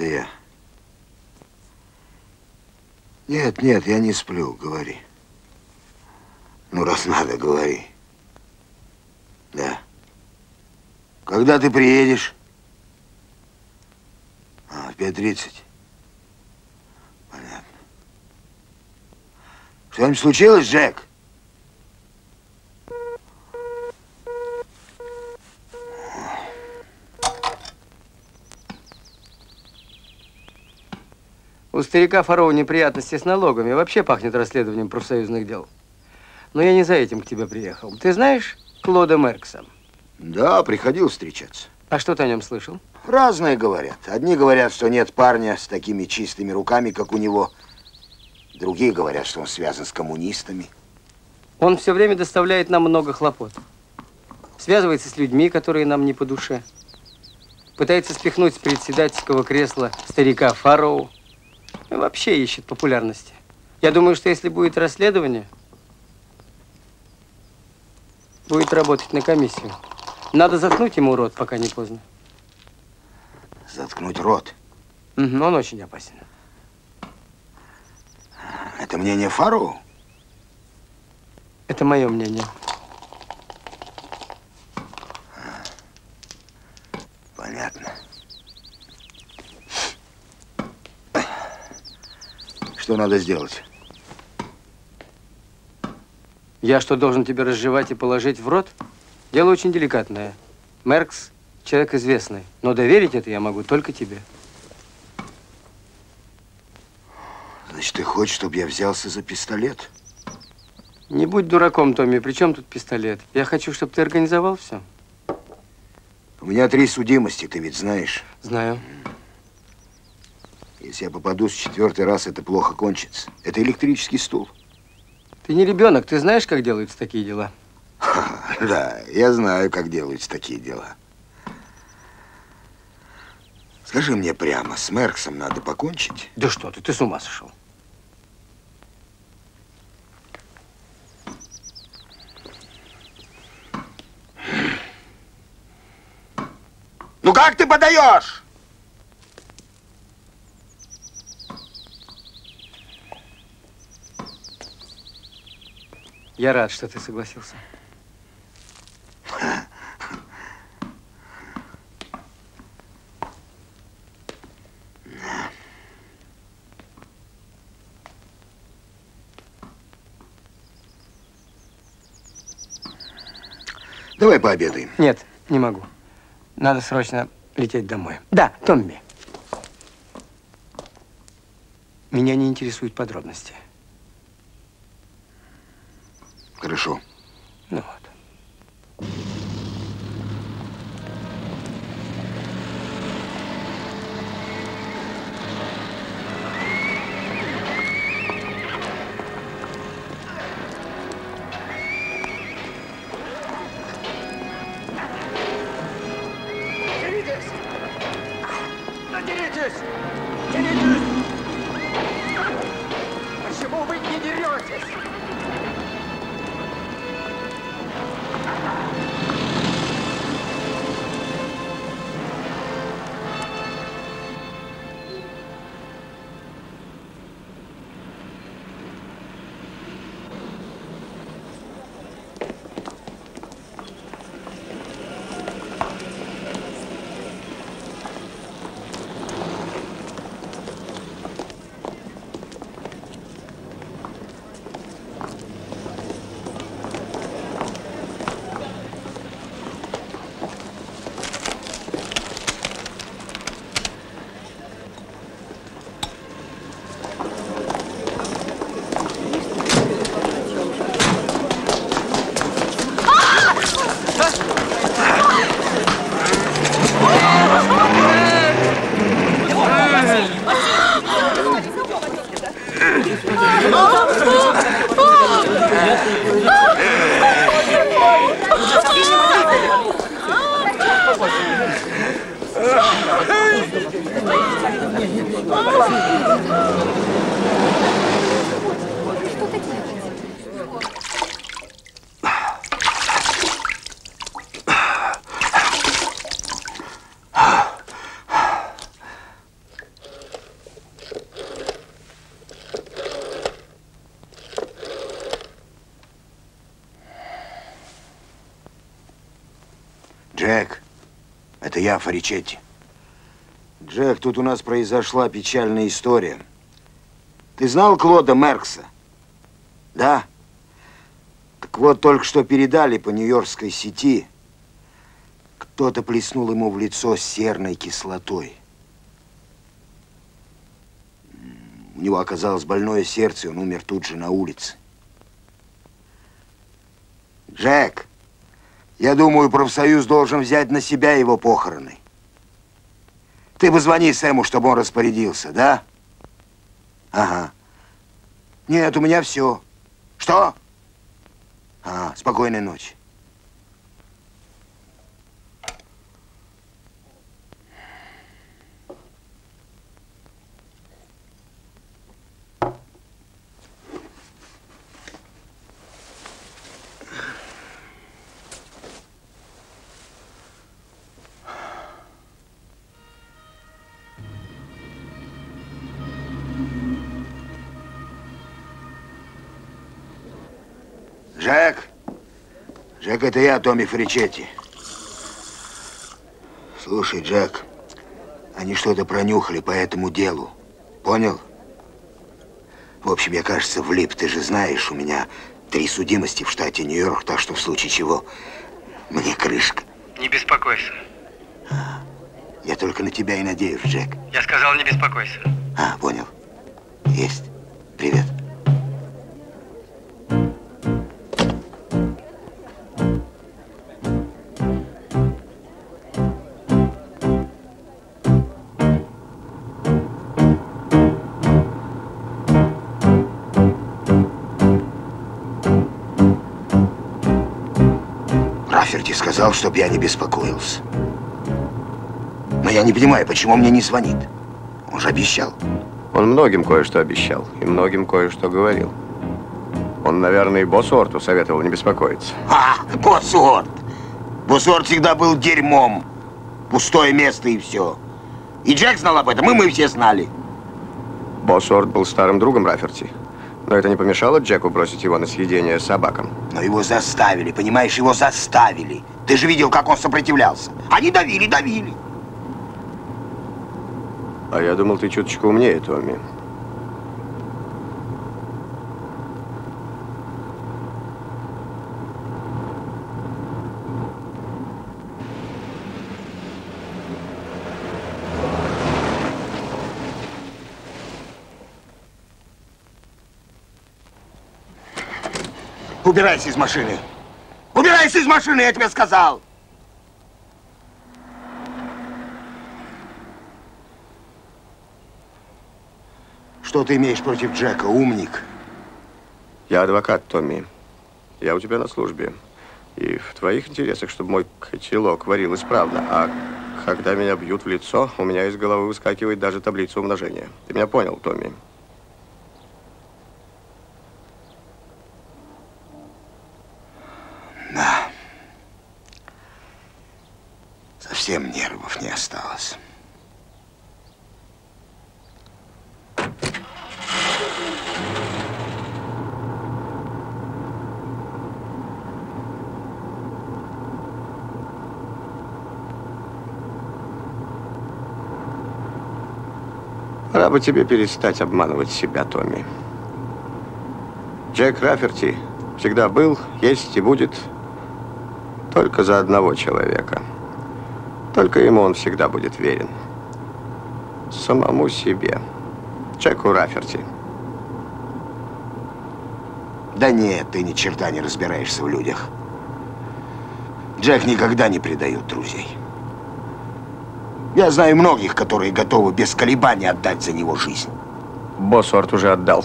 это я. Нет, нет, я не сплю, говори. Ну, раз надо, говори. Да. Когда ты приедешь? А, в 5:30. Понятно. Что-нибудь случилось, Джек? У старика Фару неприятности с налогами. Вообще пахнет расследованием профсоюзных дел. Но я не за этим к тебе приехал. Ты знаешь Клода Меркса? Да, приходил встречаться. А что ты о нем слышал? Разные говорят. Одни говорят, что нет парня с такими чистыми руками, как у него. Другие говорят, что он связан с коммунистами. Он все время доставляет нам много хлопот. Связывается с людьми, которые нам не по душе. Пытается спихнуть с председательского кресла старика Фару. И вообще ищет популярности. Я думаю, что если будет расследование, будет работать на комиссию. Надо заткнуть ему рот, пока не поздно. Заткнуть рот? Угу, он очень опасен. Это мнение Фару? Это мое мнение. Понятно. Что надо сделать? Я что, должен тебя разжевать и положить в рот? Дело очень деликатное. Меркс – человек известный, но доверить это я могу только тебе. Значит, ты хочешь, чтобы я взялся за пистолет? Не будь дураком, Томми. При чем тут пистолет? Я хочу, чтобы ты организовал все. У меня 3 судимости, ты ведь знаешь? Знаю. Если я попадусь 4-й раз, это плохо кончится. Это электрический стул. Ты не ребенок, ты знаешь, как делаются такие дела? Да, я знаю, как делаются такие дела. Скажи мне прямо, с Мерксом надо покончить? Да что ты с ума сошел? Ну как ты подаешь? Я рад, что ты согласился. Давай пообедаем. Нет, не могу. Надо срочно лететь домой. Да, Томми. Меня не интересуют подробности. Хорошо. Ну вот. Деритесь! Почему вы не деретесь? Джек, это я, Фаричетти. Джек, тут у нас произошла печальная история. Ты знал Клода Меркса? Да? Так вот, только что передали по нью-йоркской сети, кто-то плеснул ему в лицо серной кислотой. У него оказалось больное сердце, и он умер тут же на улице. Джек, я думаю, профсоюз должен взять на себя его похороны. Ты позвони Сэму, чтобы он распорядился, да? Ага. Нет, у меня все. Что? А, спокойной ночи. Джек! Джек, это я, Томми Фаричетти. Слушай, Джек, они что-то пронюхали по этому делу. Понял? В общем, я, кажется, влип. Ты же знаешь, у меня 3 судимости в штате Нью-Йорк, так что в случае чего мне крышка. Не беспокойся. Я только на тебя и надеюсь, Джек. Я сказал, не беспокойся. А, понял. Есть. Привет. Сказал, чтоб я не беспокоился. Но я не понимаю, почему он мне не звонит. Он же обещал. Он многим кое-что обещал и многим кое-что говорил. Он, наверное, и Боссорту советовал не беспокоиться. А, Боссорт! Боссорт всегда был дерьмом. Пустое место и все. И Джек знал об этом, и мы все знали. Боссорт был старым другом Рафферти. Но это не помешало Джеку бросить его на съедение собакам. Но его заставили, понимаешь, его заставили. Ты же видел, как он сопротивлялся. Они давили, давили. А я думал, ты чуточку умнее, Томми. Убирайся из машины! Убирайся из машины, я тебе сказал! Что ты имеешь против Джека, умник? Я адвокат, Томми. Я у тебя на службе. И в твоих интересах, чтобы мой котелок варил исправно. А когда меня бьют в лицо, у меня из головы выскакивает даже таблица умножения. Ты меня понял, Томми? Да. Совсем нервов не осталось. Пора бы тебе перестать обманывать себя, Томми. Джек Рафферти всегда был, есть и будет. Только за одного человека. Только ему он всегда будет верен. Самому себе. Джеку Рафферти. Да нет, ты ни черта не разбираешься в людях. Джек никогда не предает друзей. Я знаю многих, которые готовы без колебаний отдать за него жизнь. Боссорт уже отдал.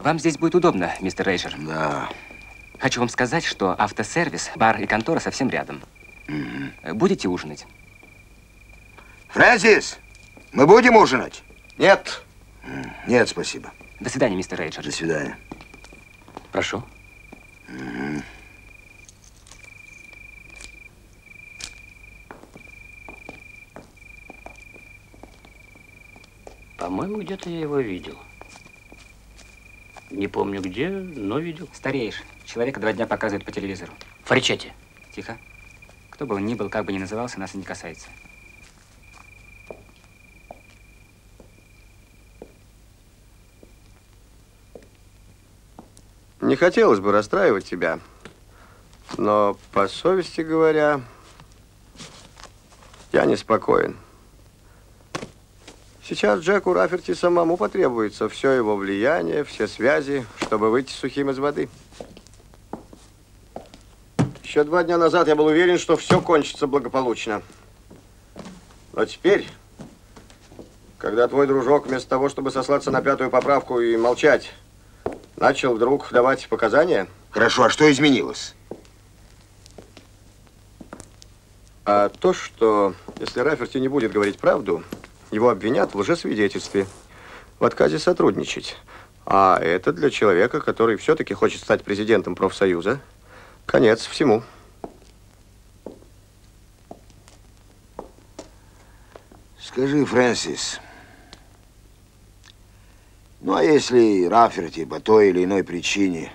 Вам здесь будет удобно, мистер Рейджер. Да. Хочу вам сказать, что автосервис, бар и контора совсем рядом. Угу. Будете ужинать? Фрэнсис, мы будем ужинать? Нет. Нет, спасибо. До свидания, мистер Рейджер. До свидания. Прошу. Угу. По-моему, где-то я его видел. Не помню где, но видел. Стареешь. Человека 2 дня показывают по телевизору. Фаричетти. Тихо. Кто бы он ни был, как бы ни назывался, нас и не касается. Не хотелось бы расстраивать тебя, но, по совести говоря, я неспокоен. Сейчас Джеку Рафферти самому потребуется все его влияние, все связи, чтобы выйти сухим из воды. Еще 2 дня назад я был уверен, что все кончится благополучно. Но теперь, когда твой дружок вместо того, чтобы сослаться на 5-ю поправку и молчать, начал вдруг давать показания... Хорошо, а что изменилось? А то, что если Рафферти не будет говорить правду, его обвинят в лжесвидетельстве, в отказе сотрудничать. А это для человека, который все-таки хочет стать президентом профсоюза, конец всему. Скажи, Фрэнсис, ну а если Рафферти по той или иной причине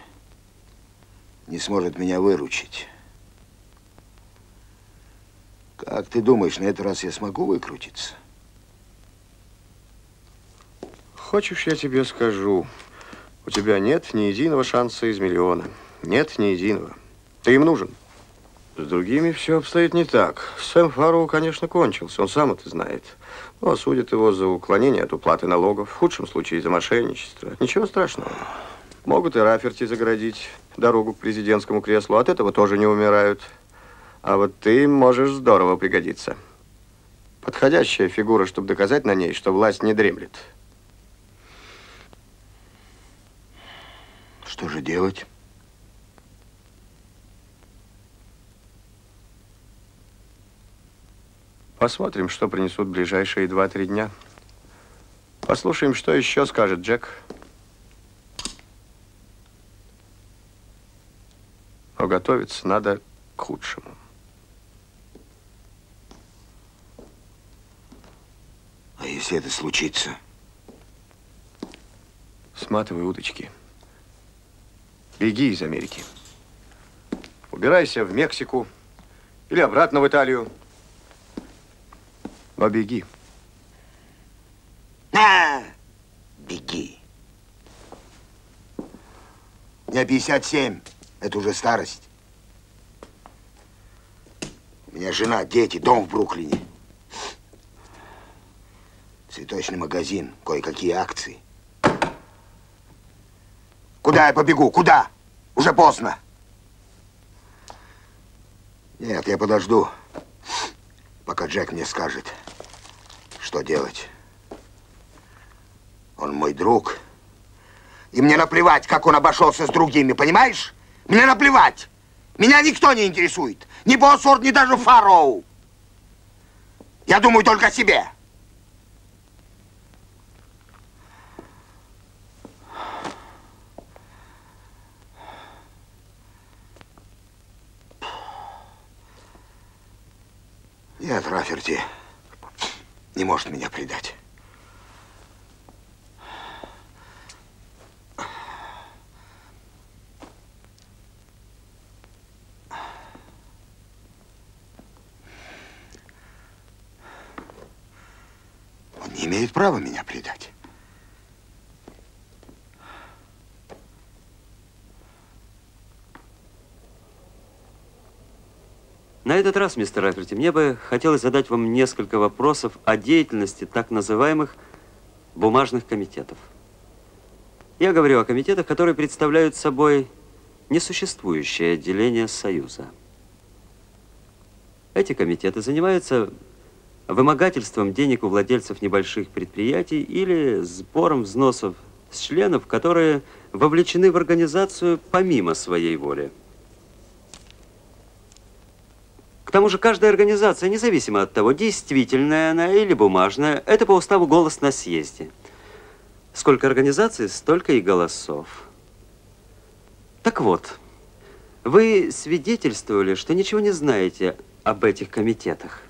не сможет меня выручить, как ты думаешь, на этот раз я смогу выкрутиться? Хочешь, я тебе скажу, у тебя нет ни единого шанса из миллиона. Нет ни единого. Ты им нужен. С другими все обстоит не так. Сэм Фару, конечно, кончился, он сам это знает. Но осудят его за уклонение от уплаты налогов, в худшем случае за мошенничество. Ничего страшного. Могут и Рафферти заградить дорогу к президентскому креслу, от этого тоже не умирают. А вот ты можешь здорово пригодиться. Подходящая фигура, чтобы доказать на ней, что власть не дремлет. Что же делать? Посмотрим, что принесут ближайшие 2-3 дня. Послушаем, что еще скажет Джек. Но готовиться надо к худшему. А если это случится? Сматывай удочки. Беги из Америки. Убирайся в Мексику или обратно в Италию. Но беги. Беги. Мне 57. Это уже старость. У меня жена, дети, дом в Бруклине. Цветочный магазин, кое-какие акции. Куда я побегу? Куда? Уже поздно. Нет, я подожду, пока Джек мне скажет, что делать. Он мой друг. И мне наплевать, как он обошелся с другими, понимаешь? Мне наплевать. Меня никто не интересует. Ни Боссорт, ни даже Фарроу. Я думаю только о себе. Нет, Рафферти не может меня предать. Он не имеет права меня предать. На этот раз, мистер Рафферти, мне бы хотелось задать вам несколько вопросов о деятельности так называемых бумажных комитетов. Я говорю о комитетах, которые представляют собой несуществующее отделение Союза. Эти комитеты занимаются вымогательством денег у владельцев небольших предприятий или сбором взносов с членов, которые вовлечены в организацию помимо своей воли. К тому же каждая организация, независимо от того, действительная она или бумажная, это по уставу голос на съезде. Сколько организаций, столько и голосов. Так вот, вы свидетельствовали, что ничего не знаете об этих комитетах.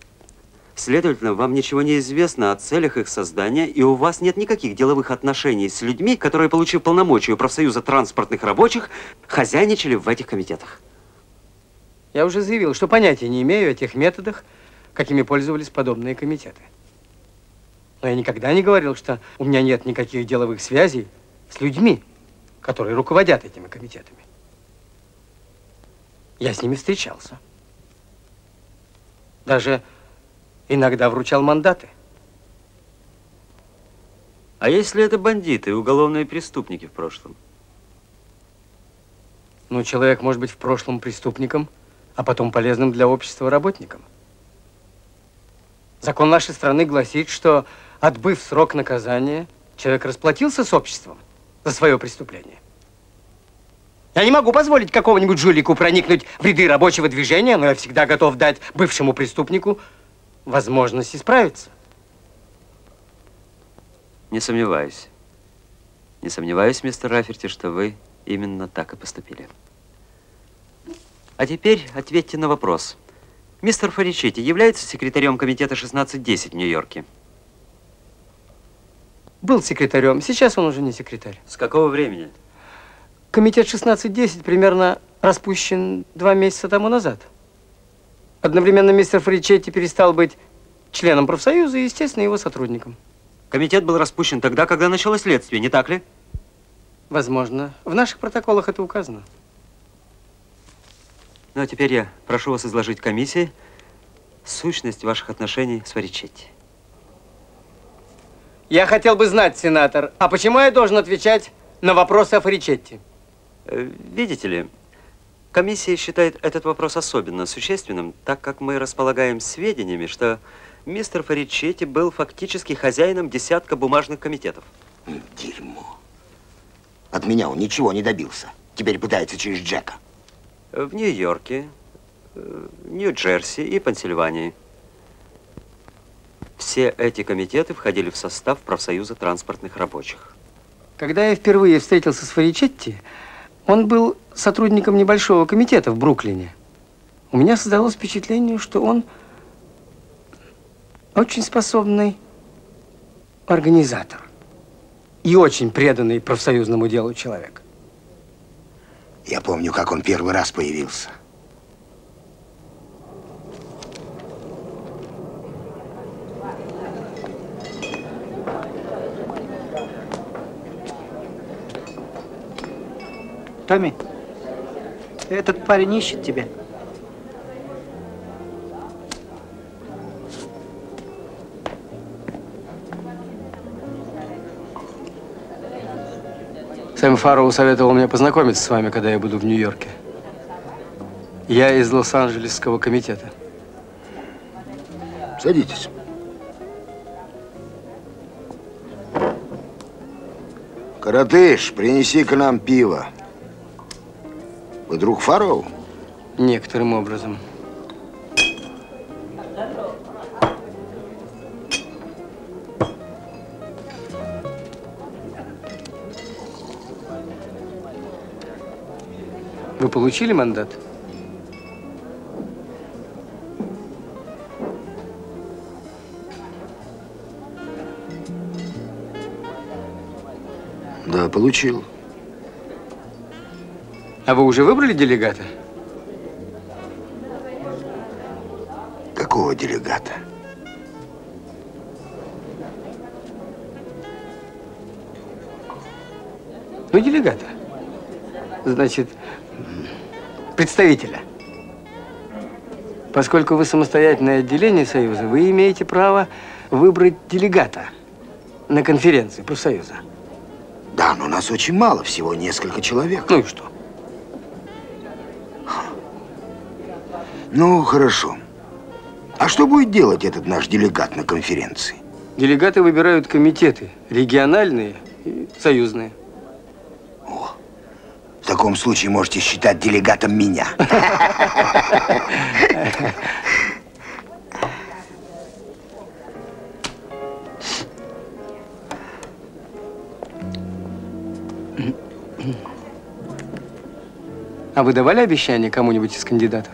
Следовательно, вам ничего не известно о целях их создания, и у вас нет никаких деловых отношений с людьми, которые, получив полномочия у профсоюза транспортных рабочих, хозяйничали в этих комитетах. Я уже заявил, что понятия не имею о тех методах, какими пользовались подобные комитеты. Но я никогда не говорил, что у меня нет никаких деловых связей с людьми, которые руководят этими комитетами. Я с ними встречался. Даже иногда вручал мандаты. А если это бандиты и уголовные преступники в прошлом? Ну, человек может быть в прошлом преступником, а потом полезным для общества работником. Закон нашей страны гласит, что, отбыв срок наказания, человек расплатился с обществом за свое преступление. Я не могу позволить какому-нибудь жулику проникнуть в ряды рабочего движения, но я всегда готов дать бывшему преступнику возможность исправиться. Не сомневаюсь. Не сомневаюсь, мистер Рафферти, что вы именно так и поступили. А теперь ответьте на вопрос. Мистер Фаричетти является секретарем комитета 1610 в Нью-Йорке? Был секретарем, сейчас он уже не секретарь. С какого времени? Комитет 1610 примерно распущен 2 месяца тому назад. Одновременно мистер Фаричетти перестал быть членом профсоюза и, естественно, его сотрудником. Комитет был распущен тогда, когда началось следствие, не так ли? Возможно. В наших протоколах это указано. Ну, а теперь я прошу вас изложить комиссии сущность ваших отношений с Фаричетти. Я хотел бы знать, сенатор, а почему я должен отвечать на вопросы о Фаричетти? Видите ли, комиссия считает этот вопрос особенно существенным, так как мы располагаем сведениями, что мистер Фаричетти был фактически хозяином 10-ка бумажных комитетов. Дерьмо. От меня он ничего не добился. Теперь пытается через Джека. В Нью-Йорке, Нью-Джерси и Пенсильвании. Все эти комитеты входили в состав профсоюза транспортных рабочих. Когда я впервые встретился с Фаричетти, он был сотрудником небольшого комитета в Бруклине. У меня создалось впечатление, что он очень способный организатор и очень преданный профсоюзному делу человек. Я помню, как он первый раз появился. Томми, этот парень ищет тебя. Сэм Фару советовал мне познакомиться с вами, когда я буду в Нью-Йорке. Я из Лос-Анджелесского комитета. Садитесь. Коротыш, принеси к нам пиво. Вы друг Фару? Некоторым образом. Вы получили мандат? Да, получил. А вы уже выбрали делегата? Какого делегата? Ну, делегата. Значит, представителя. Поскольку вы самостоятельное отделение Союза, вы имеете право выбрать делегата на конференции профсоюза. Да, но нас очень мало, всего несколько человек. Ну и что? Ну, хорошо. А что будет делать этот наш делегат на конференции? Делегаты выбирают комитеты, региональные и союзные. О, в таком случае можете считать делегатом меня. А вы давали обещание кому-нибудь из кандидатов?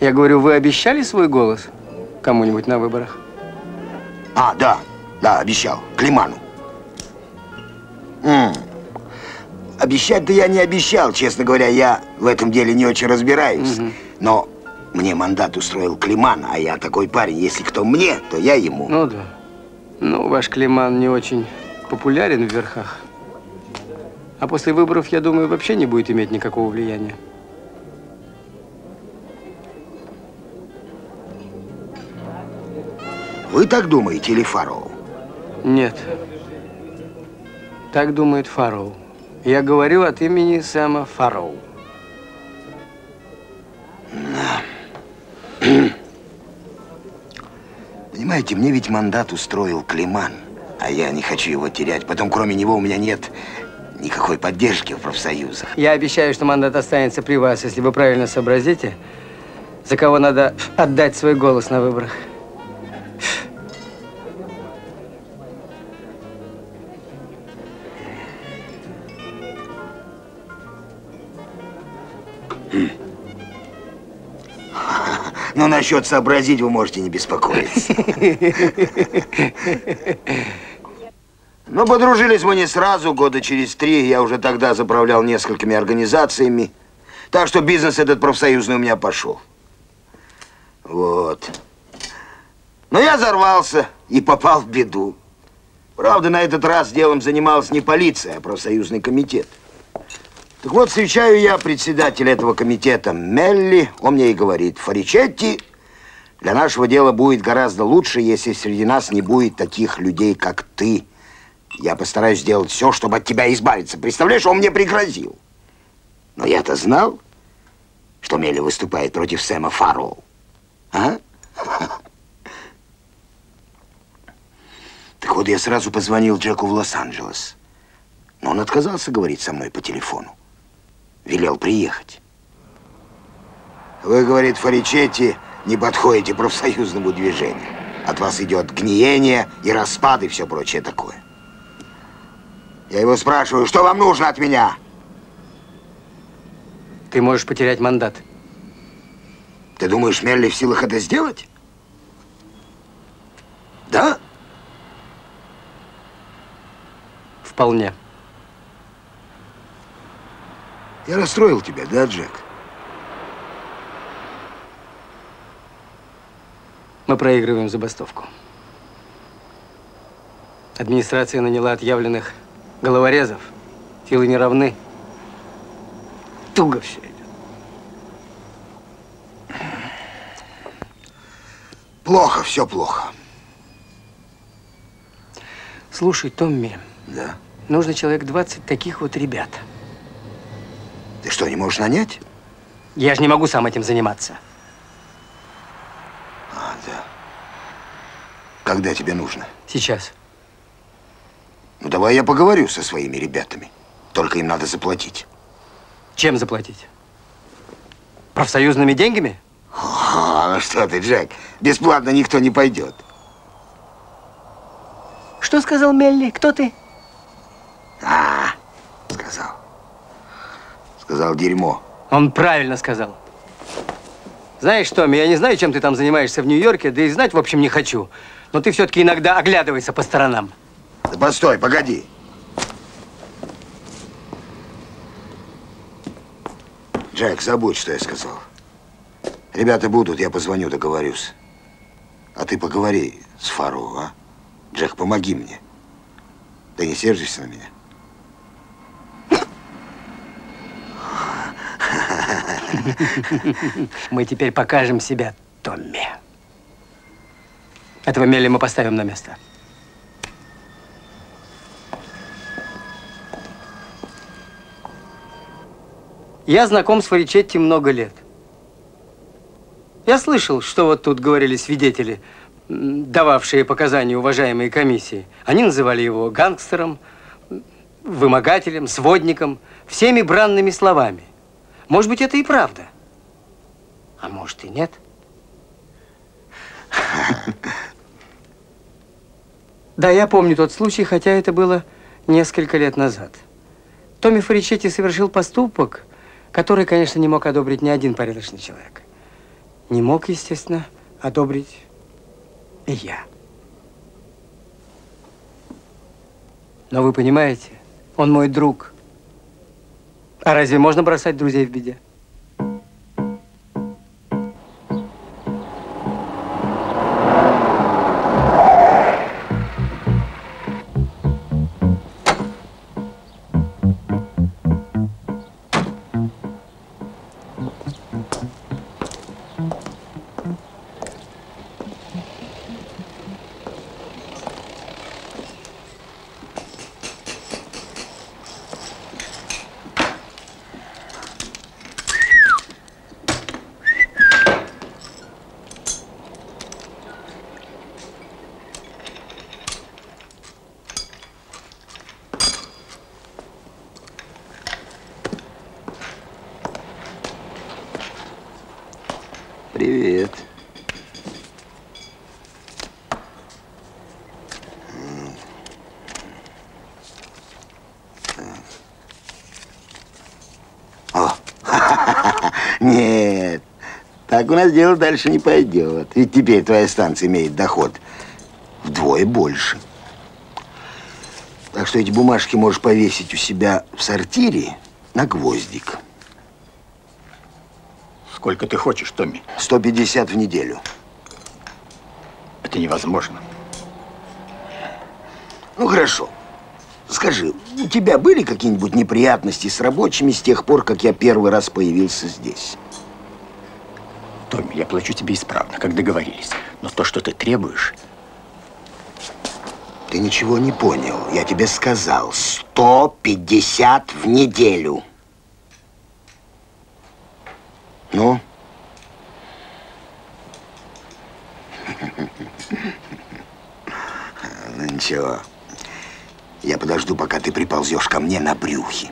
Я говорю, вы обещали свой голос кому-нибудь на выборах? А, да, да, обещал. Климану. Обещать-то я не обещал, честно говоря, я в этом деле не очень разбираюсь. Но мне мандат устроил Климан, а я такой парень. Если кто мне, то я ему. Ну да. Ну, ваш Климан не очень популярен в верхах. А после выборов, я думаю, вообще не будет иметь никакого влияния. Вы так думаете или Фару? Нет. Так думает Фару. Я говорю от имени Сэма Фару. Да. Понимаете, мне ведь мандат устроил Климан, а я не хочу его терять. Потом, кроме него, у меня нет никакой поддержки в профсоюзах. Я обещаю, что мандат останется при вас, если вы правильно сообразите, за кого надо отдать свой голос на выборах. Ну, насчет сообразить вы можете не беспокоиться. Но подружились мы не сразу, года через 3. Я уже тогда заправлял несколькими организациями. Так что бизнес этот профсоюзный у меня пошел. Вот. Но я взорвался и попал в беду. Правда, на этот раз делом занималась не полиция, а профсоюзный комитет. Так вот, встречаю я председателя этого комитета Мелли. Он мне и говорит: Фаричетти, для нашего дела будет гораздо лучше, если среди нас не будет таких людей, как ты. Я постараюсь сделать все, чтобы от тебя избавиться. Представляешь, он мне пригрозил. Но я-то знал, что Мелли выступает против Сэма Фару. А? Так вот, я сразу позвонил Джеку в Лос-Анджелес. Но он отказался говорить со мной по телефону. Велел приехать. Вы, говорит Фаричетти, не подходите профсоюзному движению. От вас идет гниение и распад и все прочее такое. Я его спрашиваю, что вам нужно от меня? Ты можешь потерять мандат. Ты думаешь, Мелли в силах это сделать? Да? Вполне. Я расстроил тебя, да, Джек? Мы проигрываем забастовку. Администрация наняла отъявленных головорезов. Силы не равны. Туго все идет. Плохо, все плохо. Слушай, Томми. Да? Нужно человек 20 таких вот ребят. Ты что, не можешь нанять? Я же не могу сам этим заниматься. А, да. Когда тебе нужно? Сейчас. Ну, давай я поговорю со своими ребятами. Только им надо заплатить. Чем заплатить? Профсоюзными деньгами? О, ну что ты, Джек, бесплатно никто не пойдет. Что сказал Мелли? Кто ты? А, сказал. Сказал дерьмо. Он правильно сказал. Знаешь, Томми, я не знаю, чем ты там занимаешься в Нью-Йорке, да и знать, в общем, не хочу. Но ты все-таки иногда оглядывайся по сторонам. Да постой, погоди. Джек, забудь, что я сказал. Ребята будут, я позвоню, договорюсь. А ты поговори с Фару, а? Джек, помоги мне. Ты не сердишься на меня? Мы теперь покажем себя, Томми. Этого Мелли мы поставим на место. Я знаком с Фаричетти много лет. Я слышал, что вот тут говорили свидетели дававшие показания уважаемой комиссии, они называли его гангстером, вымогателем, сводником, всеми бранными словами. Может быть, это и правда, а может и нет. Да, я помню тот случай, хотя это было несколько лет назад. Томми Фаричетти совершил поступок, который, конечно, не мог одобрить ни один порядочный человек. Не мог, естественно, одобрить и я. Но вы понимаете, он мой друг. А разве можно бросать друзей в беде? Так у нас дело дальше не пойдет. Ведь теперь твоя станция имеет доход вдвое больше. Так что эти бумажки можешь повесить у себя в сортире на гвоздик. Сколько ты хочешь, Томми? 150 в неделю. Это невозможно. Ну хорошо. Скажи, у тебя были какие-нибудь неприятности с рабочими с тех пор, как я первый раз появился здесь? Томми, я плачу тебе исправно, как договорились. Но то, что ты требуешь… Ты ничего не понял. Я тебе сказал, 150 в неделю. Ну? Ну ничего. Я подожду, пока ты приползешь ко мне на брюхе.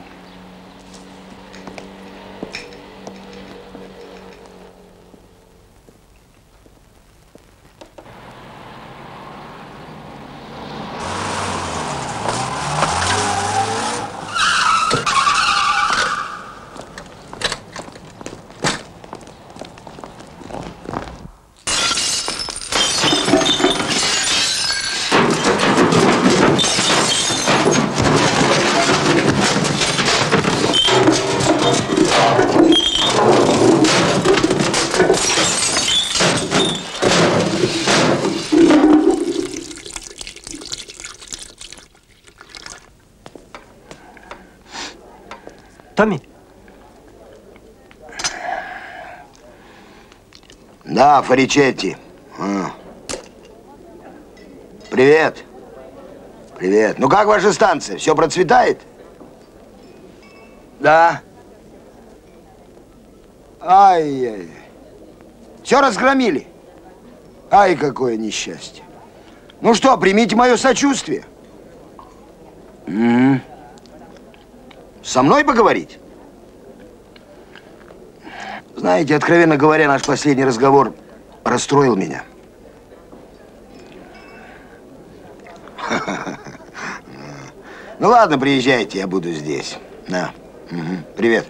Да, Фаричетти. Привет. Привет. Ну как ваша станция? Все процветает? Да. Ай-яй-яй. Все разгромили. Ай, какое несчастье. Ну что, примите мое сочувствие. Со мной поговорить? Знаете, откровенно говоря, наш последний разговор расстроил меня. Ну ладно, приезжайте, я буду здесь. На. Привет.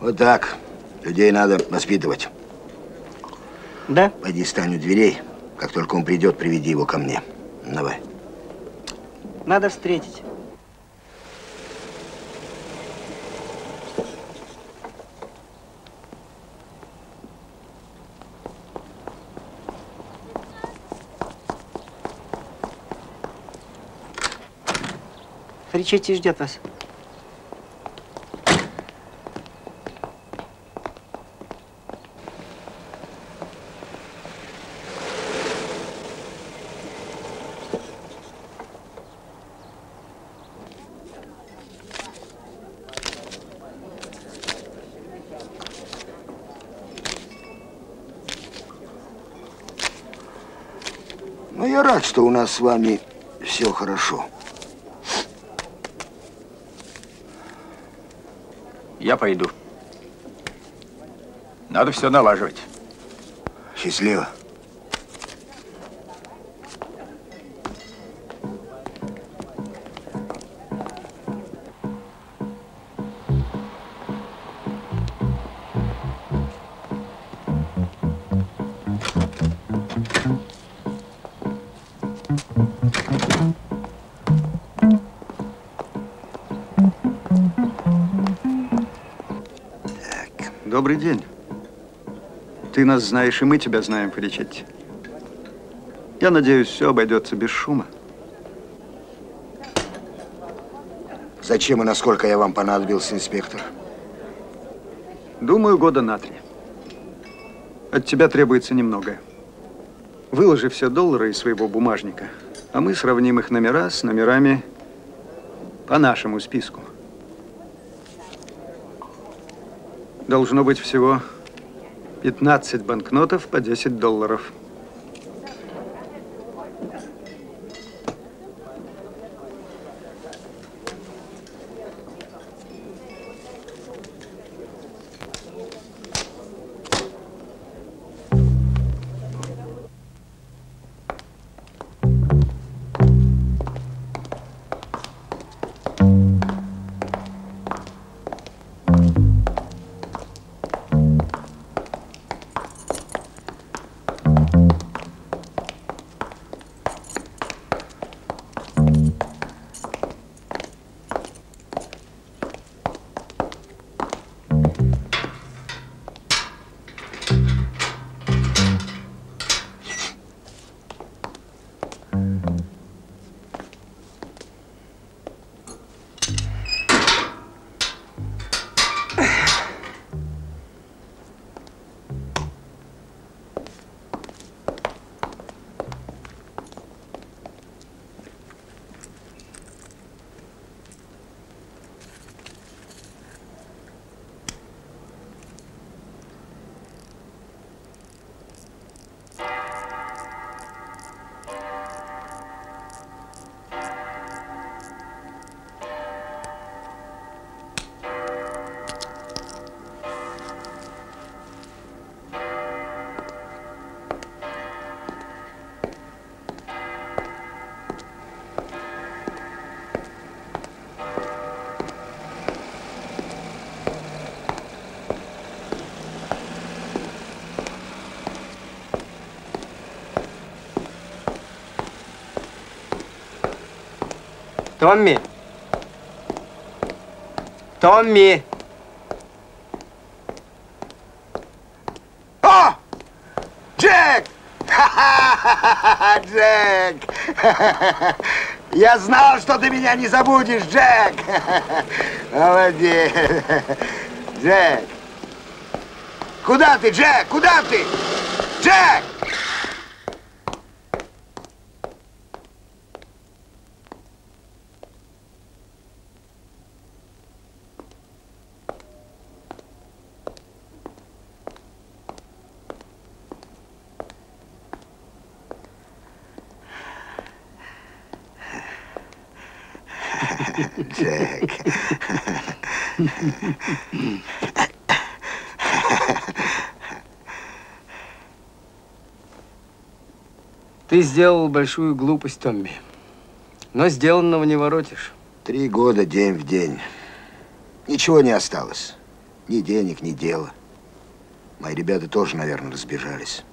Вот так. Людей надо воспитывать. Да? Пойди стань у дверей. Как только он придет, приведи его ко мне. Давай. Надо встретить. Фаричетти ждет вас. Я рад, что у нас с вами все хорошо. Я пойду. Надо все налаживать. Счастливо. Добрый день. Ты нас знаешь, и мы тебя знаем, Фаричетти. Я надеюсь, все обойдется без шума. Зачем и насколько я вам понадобился, инспектор? Думаю, года на 3. От тебя требуется немногое. Выложи все доллары из своего бумажника, а мы сравним их номера с номерами по нашему списку. Должно быть всего 15 банкнотов по 10 долларов. Томми! Томми! О! Джек! Ха-ха-ха-ха-ха! Джек! Я знал, что ты меня не забудешь, Джек! Молодец! Джек! Куда ты, Джек? Куда ты? Джек! Джек. Ты сделал большую глупость, Томми. Но сделанного не воротишь. 3 года день в день. Ничего не осталось. Ни денег, ни дела. Мои ребята тоже, наверное, разбежались.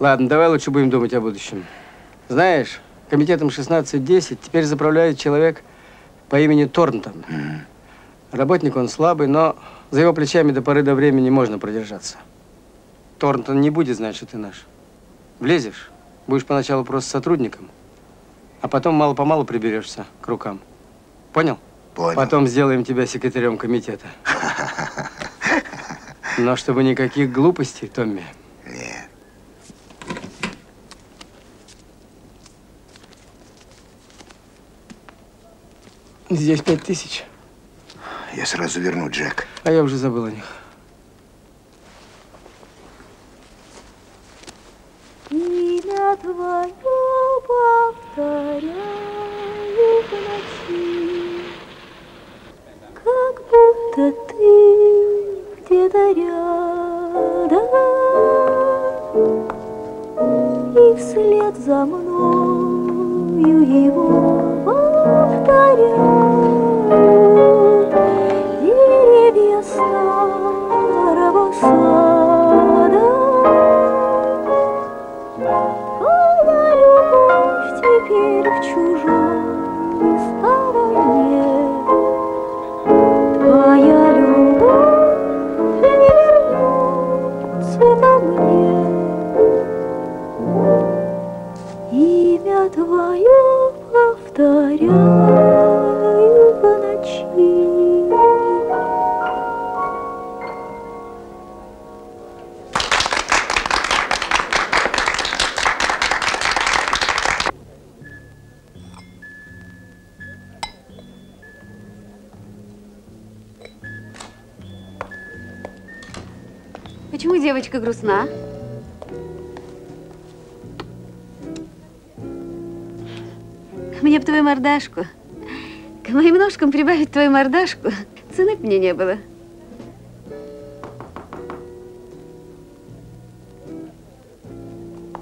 Ладно, давай лучше будем думать о будущем. Знаешь, комитетом 16-10 теперь заправляет человек по имени Торнтон. Работник он слабый, но за его плечами до поры до времени можно продержаться. Торнтон не будет знать, что ты наш. Влезешь, будешь поначалу просто сотрудником, а потом мало-помалу приберешься к рукам. Понял? Понял. Потом сделаем тебя секретарем комитета. Но чтобы никаких глупостей, Томми. Нет. Здесь 5000. Я сразу верну, Джек. А я уже забыл о них. Имя твое повторяю в ночи, как будто ты где-то рядом, и вслед за мною его повторяют деревья старого сада. Теперь в чужой стороне твоя любовь не вернется ко мне. Имя твое повторяю по ночи. Почему девочка грустна? Мне бы твою мордашку. К моим ножкам прибавить твою мордашку. Цены б мне не было.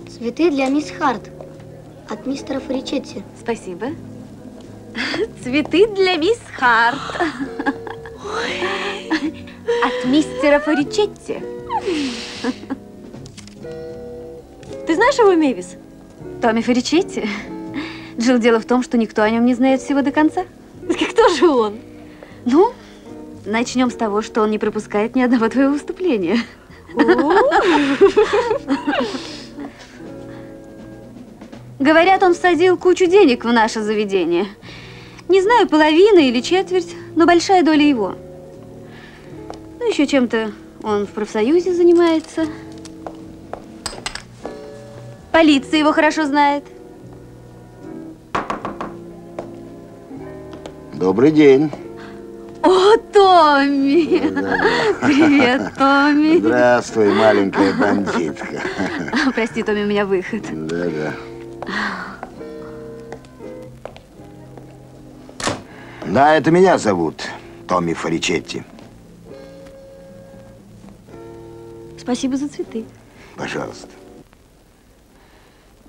Цветы для мисс Харт от мистера Фаричетти. Спасибо. Цветы для мисс Харт. Ой. От мистера Фаричетти. Ты знаешь его, Мэвис? Томми Фаричетти? Джилл, дело в том, что никто о нем не знает всего до конца. Кто же он? Ну, начнем с того, что он не пропускает ни одного твоего выступления. Говорят, он всадил кучу денег в наше заведение. Не знаю, половина или четверть, но большая доля его. Ну, еще чем-то он в профсоюзе занимается. Полиция его хорошо знает. Добрый день. О, Томми! Да. Привет, Томми. Здравствуй, маленькая бандитка. Прости, Томми, у меня выход. Да-да. Да, это меня зовут Томми Фаричетти. Спасибо за цветы. Пожалуйста.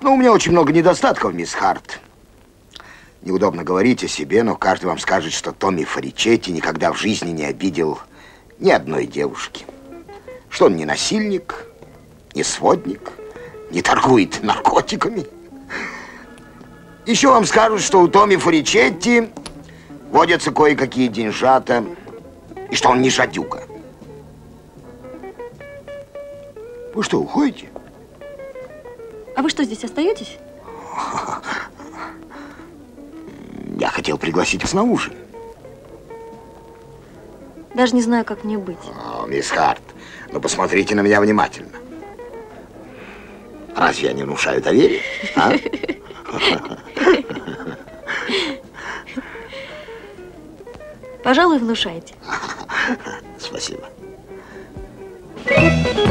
Ну, у меня очень много недостатков, мисс Харт. Неудобно говорить о себе, но каждый вам скажет, что Томми Фаричетти никогда в жизни не обидел ни одной девушки. Что он не насильник, не сводник, не торгует наркотиками. Еще вам скажут, что у Томми Фаричетти водятся кое-какие деньжата, и что он не жадюга. Вы что, уходите? А вы что, здесь остаетесь? Я хотел пригласить вас на ужин. Даже не знаю, как мне быть. О, мисс Харт, ну посмотрите на меня внимательно. Разве я не внушаю доверие? А? Пожалуй, внушаете. Спасибо.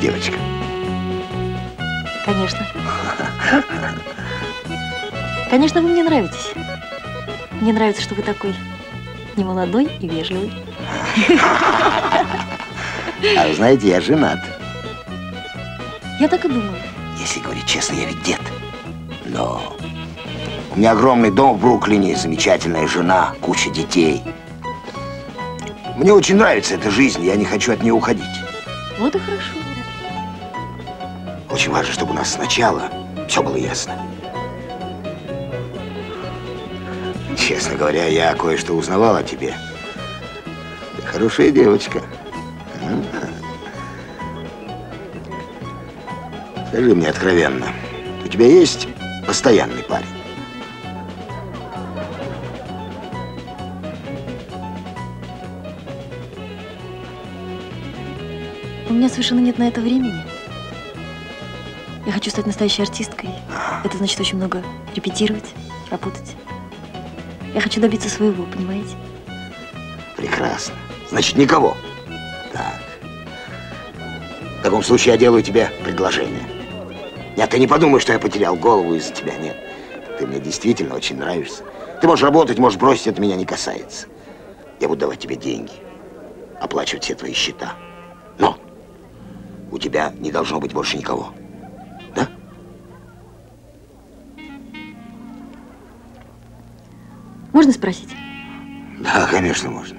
Девочка? Конечно. Конечно, вы мне нравитесь. Мне нравится, что вы такой немолодой и вежливый. А вы знаете, я женат. Я так и думаю. Если говорить честно, я ведь дед. Но у меня огромный дом в Бруклине, замечательная жена, куча детей. Мне очень нравится эта жизнь, я не хочу от нее уходить. Вот и хорошо. Очень важно, чтобы у нас сначала все было ясно. Честно говоря, я кое-что узнавал о тебе. Ты хорошая девочка. Скажи мне откровенно, у тебя есть постоянный парень? У меня совершенно нет на это времени. Я хочу стать настоящей артисткой. Это значит очень много репетировать, работать. Я хочу добиться своего, понимаете? Прекрасно. Значит, никого. Так. В таком случае я делаю тебе предложение. Нет, ты не подумай, что я потерял голову из-за тебя, нет. Ты мне действительно очень нравишься. Ты можешь работать, можешь бросить, это меня не касается. Я буду давать тебе деньги, оплачивать все твои счета. Но у тебя не должно быть больше никого. Да? Можно спросить? Да, конечно, можно.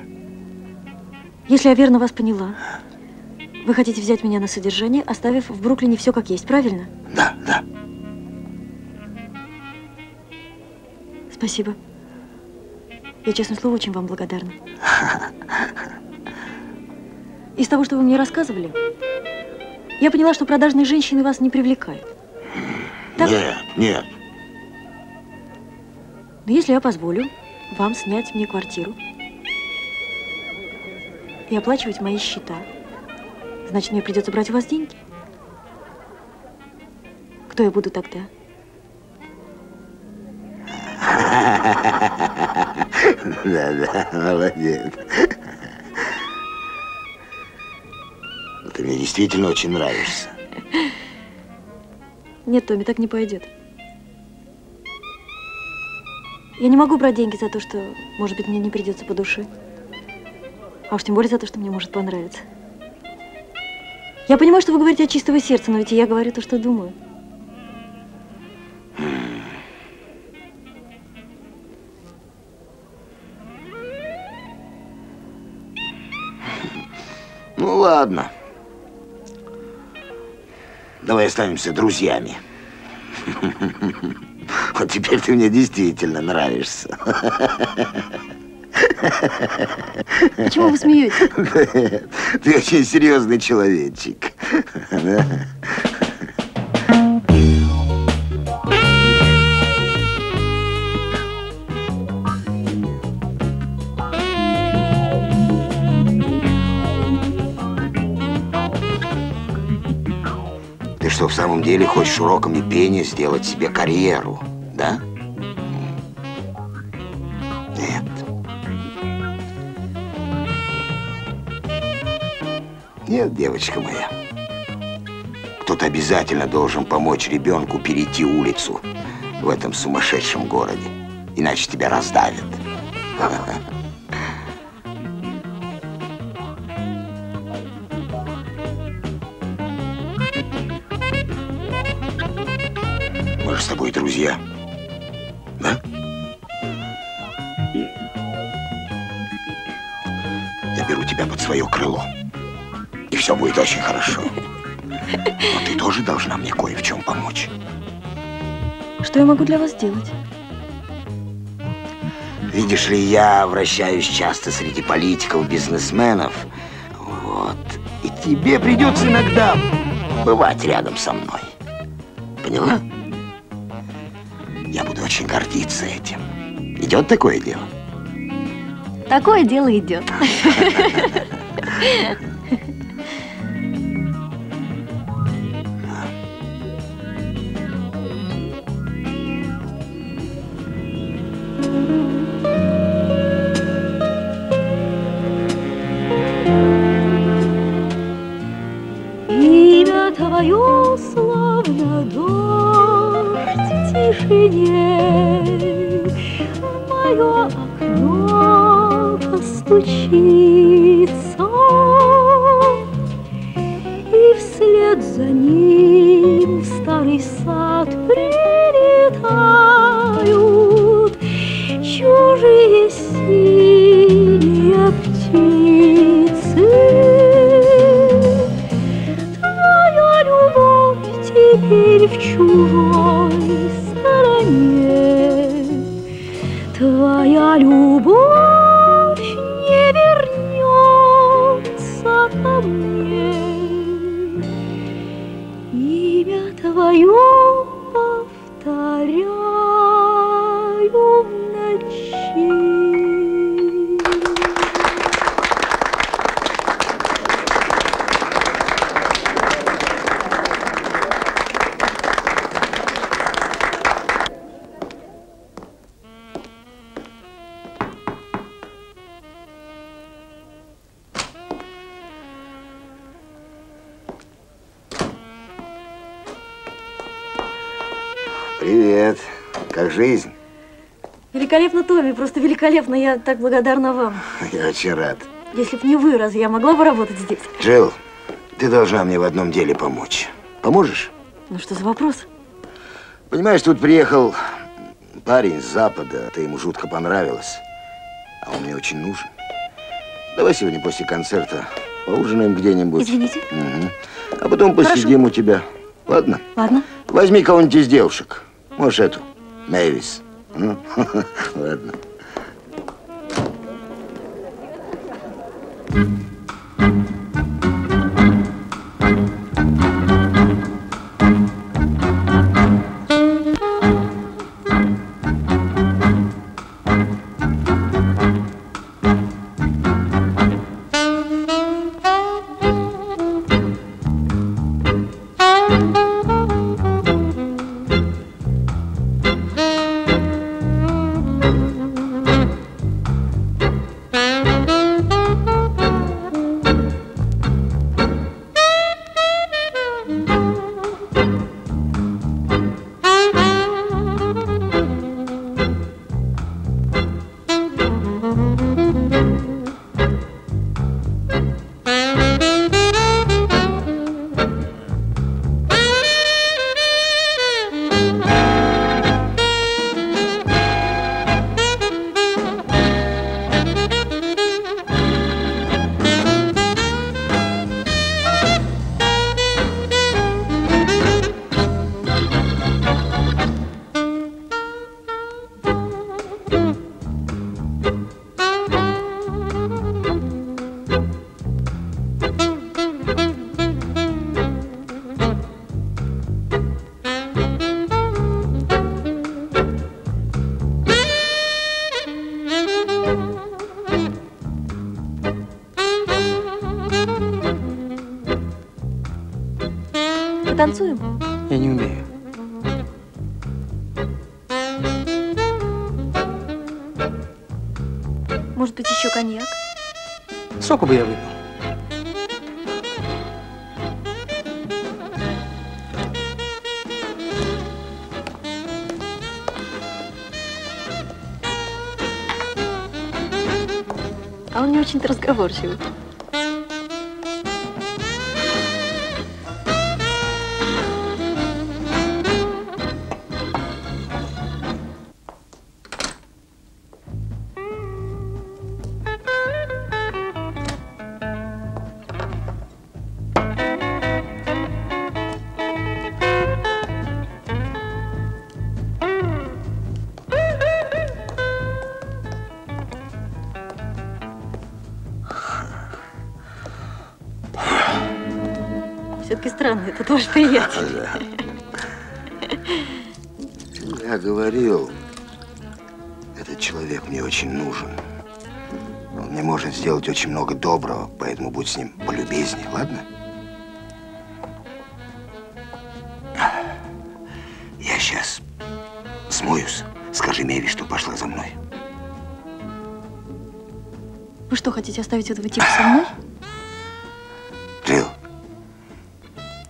Если я верно вас поняла, вы хотите взять меня на содержание, оставив в Бруклине все как есть, правильно? Да, да. Спасибо. Я, честное слово, очень вам благодарна. Из того, что вы мне рассказывали, я поняла, что продажные женщины вас не привлекают. Так? Нет, нет. Но если я позволю вам снять мне квартиру и оплачивать мои счета, значит, мне придется брать у вас деньги. Кто я буду тогда? Да-да, молодец. Ты мне действительно очень нравишься. Нет, Томми, так не пойдет. Я не могу брать деньги за то, что, может быть, мне не придется по душе. А уж тем более за то, что мне может понравиться. Я понимаю, что вы говорите от чистого сердца, но ведь я говорю то, что думаю. Ну ладно. Давай останемся друзьями. Вот теперь ты мне действительно нравишься. Почему вы смеетесь? Ты очень серьезный человечек. Ты что, в самом деле хочешь уроками пения сделать себе карьеру, да? Нет, девочка моя, кто-то обязательно должен помочь ребенку перейти улицу в этом сумасшедшем городе, иначе тебя раздавят. Мы же с тобой друзья, да? Я беру тебя под свое крыло. И все будет очень хорошо. Но ты тоже должна мне кое в чем помочь. Что я могу для вас сделать? Видишь ли, я вращаюсь часто среди политиков, бизнесменов. Вот. И тебе придется иногда бывать рядом со мной. Поняла? Я буду очень гордиться этим. Идет такое дело? Такое дело идет. Птицы, твоя любовь. Привет. Как жизнь? Великолепно, Томми, просто великолепно. Я так благодарна вам. Я очень рад. Если б не вы, разве я могла бы работать здесь? Джилл, ты должна мне в одном деле помочь. Поможешь? Ну, что за вопрос? Понимаешь, тут приехал парень с Запада. Ты ему жутко понравилась. А он мне очень нужен. Давай сегодня после концерта поужинаем где-нибудь. Извините. Угу. А потом посидим. Хорошо. У тебя. Ладно? Ладно. Возьми кого-нибудь из девушек. Можешь эту, Мэвис. Ну, ладно. Танцуем? Я не умею. Может быть, еще коньяк? Соку бы я выпил. А он не очень-то разговорчивый. Это тоже приятно. Я говорил, этот человек мне очень нужен. Он мне может сделать очень много доброго, поэтому будь с ним полюбезнее, ладно? Я сейчас смоюсь. Скажи Мелли, что пошла за мной. Вы что, хотите оставить этого типа со мной?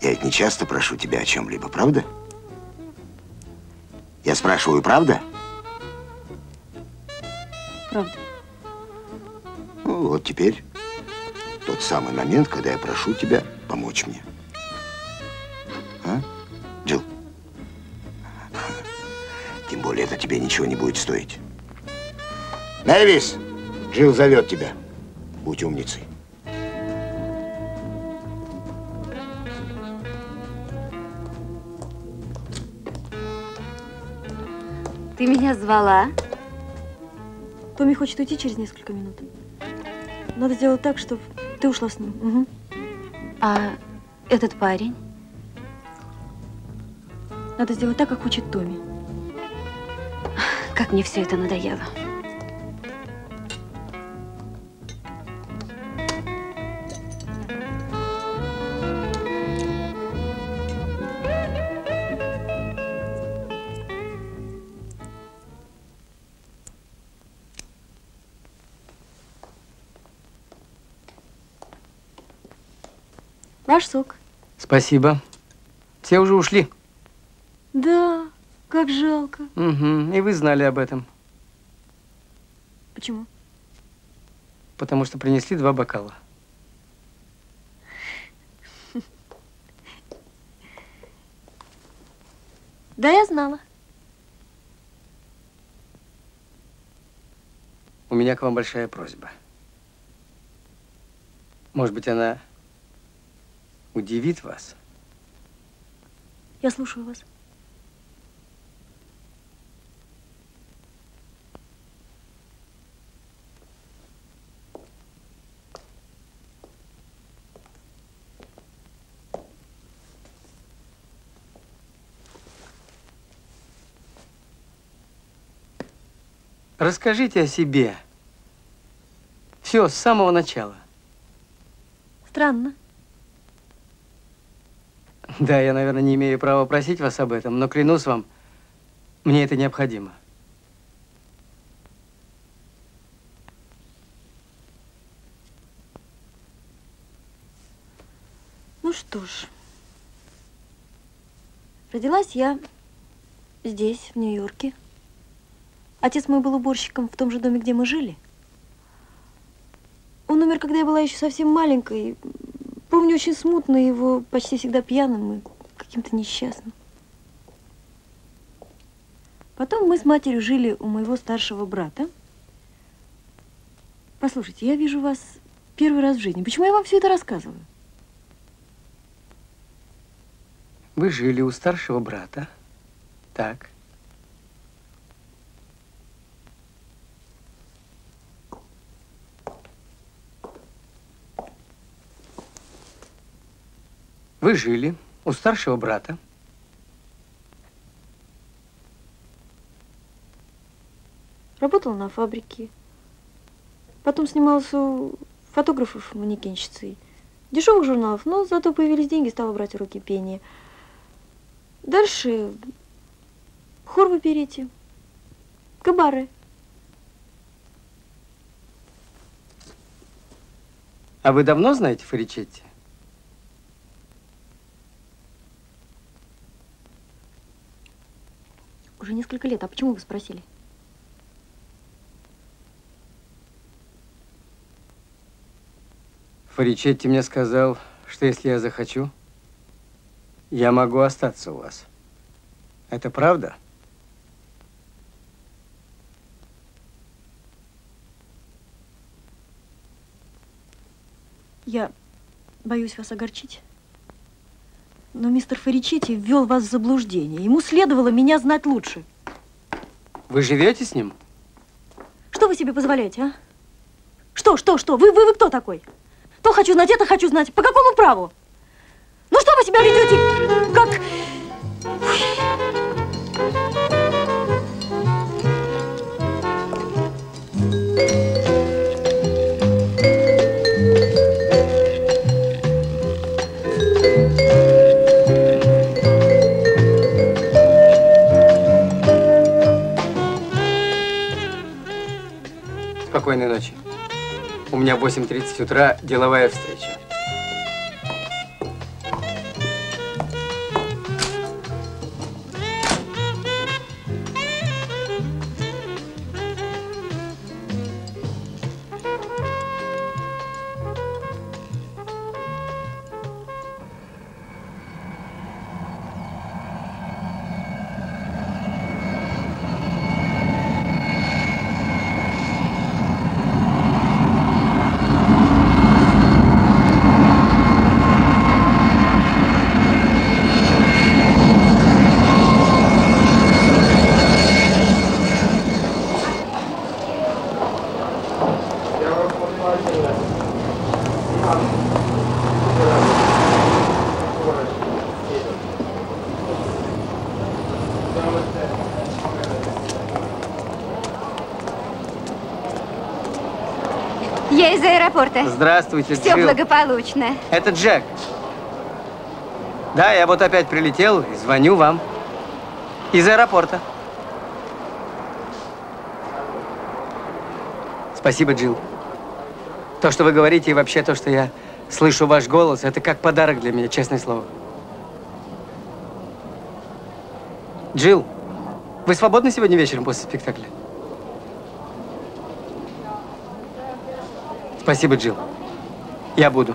Я ведь не часто прошу тебя о чем-либо, правда? Я спрашиваю, правда? Правда. Ну, вот теперь тот самый момент, когда я прошу тебя помочь мне. А, Джилл? Тем более это тебе ничего не будет стоить. Мэвис! Джилл зовет тебя. Будь умницей. Ты меня звала? Томми хочет уйти через несколько минут. Надо сделать так, чтобы ты ушла с ним. Угу. А этот парень? Надо сделать так, как учит Томми. Как мне все это надоело. Ваш сок. Спасибо. Все уже ушли. Да. Как жалко. Угу. И вы знали об этом. Почему? Потому что принесли 2 бокала. Да, я знала. У меня к вам большая просьба. Может быть, она удивит вас? Я слушаю вас. Расскажите о себе. Все с самого начала. Странно. Да, я, наверное, не имею права просить вас об этом, но клянусь вам, мне это необходимо. Ну что ж, родилась я здесь, в Нью-Йорке. Отец мой был уборщиком в том же доме, где мы жили. Он умер, когда я была еще совсем маленькой. Помню очень смутно его, почти всегда пьяным и каким-то несчастным. Потом мы с матерью жили у моего старшего брата. Послушайте, я вижу вас первый раз в жизни. Почему я вам все это рассказываю? Вы жили у старшего брата. Так. Вы жили у старшего брата. Работала на фабрике. Потом снималась у фотографов, манекенщицей. Дешевых журналов, но зато появились деньги, стала брать уроки пения. Дальше хор в оперете, кабары. А вы давно знаете Фаричетти? Уже несколько лет. А почему вы спросили? Фаричетти мне сказал, что если я захочу, я могу остаться у вас. Это правда? Я боюсь вас огорчить. Но мистер Фаричетти ввел вас в заблуждение. Ему следовало меня знать лучше. Вы живете с ним? Что вы себе позволяете, а? Что? Вы кто такой? То хочу знать, это хочу знать. По какому праву? Ну что вы себя ведете? Как... Спокойной ночи. У меня в 8:30 утра деловая встреча. Здравствуйте, Джилл. Все благополучно. Это Джек. Да, я вот опять прилетел и звоню вам. Из аэропорта. Спасибо, Джилл. То, что вы говорите, и вообще то, что я слышу ваш голос, это как подарок для меня, честное слово. Джилл, Вы свободны сегодня вечером после спектакля? Спасибо, Джилл. Я буду.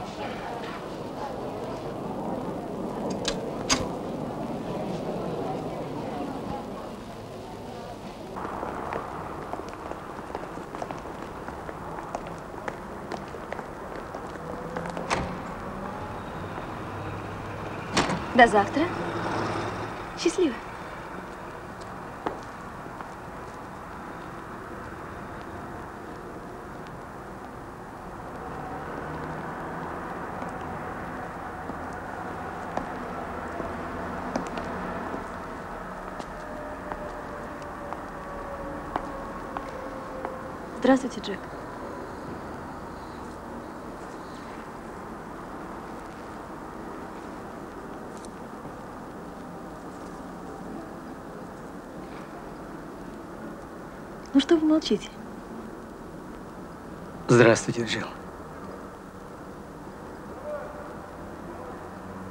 До завтра. Счастливо. Здравствуйте, Джек. Ну что вы молчите? Здравствуйте, Джилл.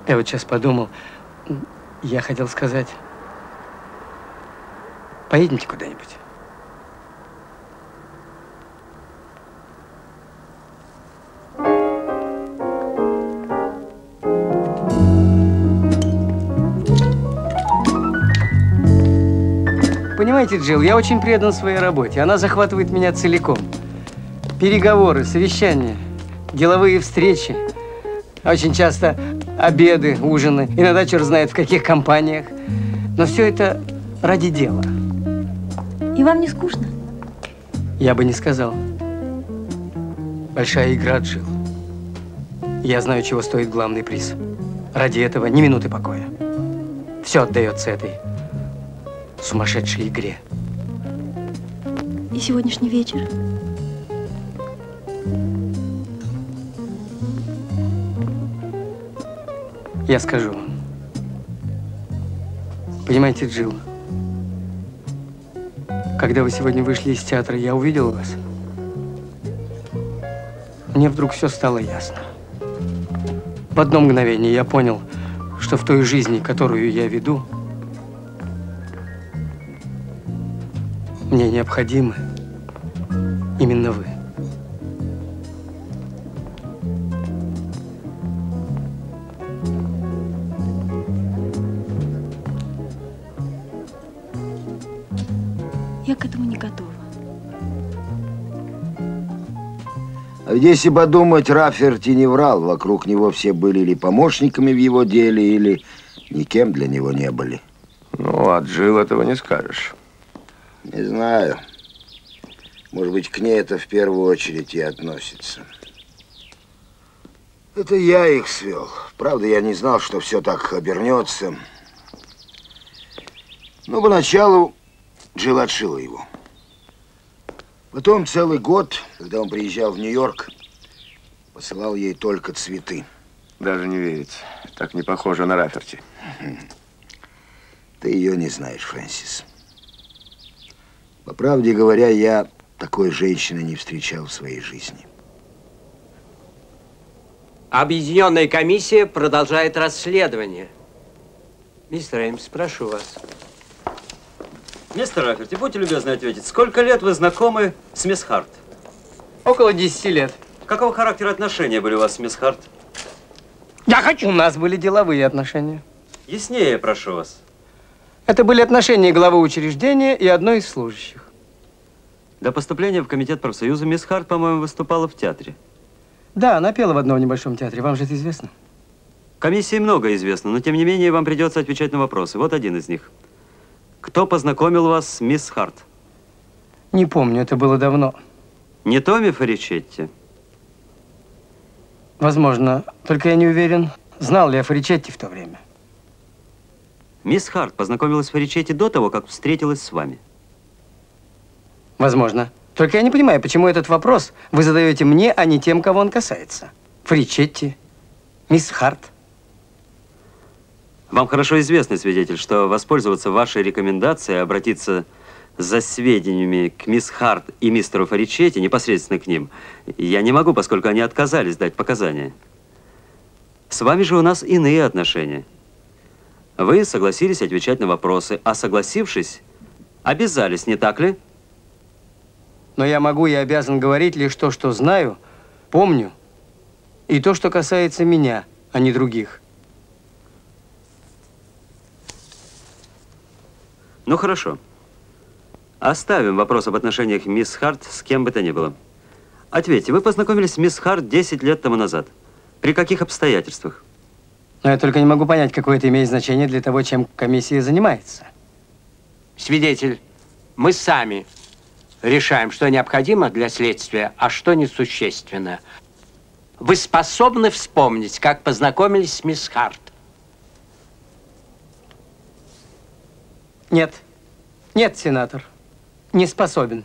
Я вот сейчас подумал, я хотел сказать, поедемте куда-нибудь. Знаете, Джилл, я очень предан своей работе. Она захватывает меня целиком. Переговоры, совещания, деловые встречи, очень часто обеды, ужины. Иногда черт знает в каких компаниях. Но все это ради дела. И вам не скучно? Я бы не сказал. Большая игра, Джилл. Я знаю, чего стоит главный приз. Ради этого ни минуты покоя. Все отдается этой сумасшедшей игре. И сегодняшний вечер? Я скажу вам. Понимаете, Джилл, когда вы сегодня вышли из театра, я увидел вас. Мне вдруг все стало ясно. В одно мгновение я понял, что в той жизни, которую я веду, мне необходимы именно вы. Я к этому не готова. Если подумать, Рафферти не врал. Вокруг него все были или помощниками в его деле, или никем для него не были. Ну, от Джилл этого не скажешь. Не знаю. Может быть, к ней это в первую очередь и относится. Это я их свел. Правда, я не знал, что все так обернется. Но поначалу Джилл отшила его. Потом целый год, когда он приезжал в Нью-Йорк, посылал ей только цветы. Даже не верится. Так не похоже на Рафферти. Ты ее не знаешь, Фрэнсис. По правде говоря, я такой женщины не встречал в своей жизни. Объединенная комиссия продолжает расследование. Мистер Эймс, прошу вас. Мистер Рафферти, будьте любезны ответить, сколько лет вы знакомы с мисс Харт? Около 10 лет. Какого характера отношения были у вас с мисс Харт? Я хочу. У нас были деловые отношения. Яснее, прошу вас. Это были отношения главы учреждения и одной из служащих. До поступления в комитет профсоюза мисс Харт, по-моему, выступала в театре. Да, она пела в одном небольшом театре. Вам же это известно? Комиссии много известно, но тем не менее вам придется отвечать на вопросы. Вот один из них. Кто познакомил вас с мисс Харт? Не помню, это было давно. Не Томми Фаричетти? Возможно, только я не уверен, знал ли я Фаричетти в то время. Мисс Харт познакомилась с Фаричетти до того, как встретилась с вами. Возможно. Только я не понимаю, почему этот вопрос вы задаете мне, а не тем, кого он касается. Фаричетти, мисс Харт. Вам хорошо известный свидетель, что воспользоваться вашей рекомендацией, обратиться за сведениями к мисс Харт и мистеру Фаричетти, непосредственно к ним, я не могу, поскольку они отказались дать показания. С вами же у нас иные отношения. Вы согласились отвечать на вопросы, а согласившись, Обязались, не так ли? Но я могу и обязан говорить лишь то, что знаю, помню, и то, что касается меня, а не других. Ну хорошо. Оставим вопрос об отношениях мисс Харт с кем бы то ни было. Ответьте, вы познакомились с мисс Харт 10 лет тому назад. При каких обстоятельствах? Но я только не могу понять, какое это имеет значение для того, чем комиссия занимается. Свидетель, мы сами решаем, что необходимо для следствия, а что несущественно. Вы способны вспомнить, как познакомились с мисс Харт? Нет. Нет, сенатор. Не способен.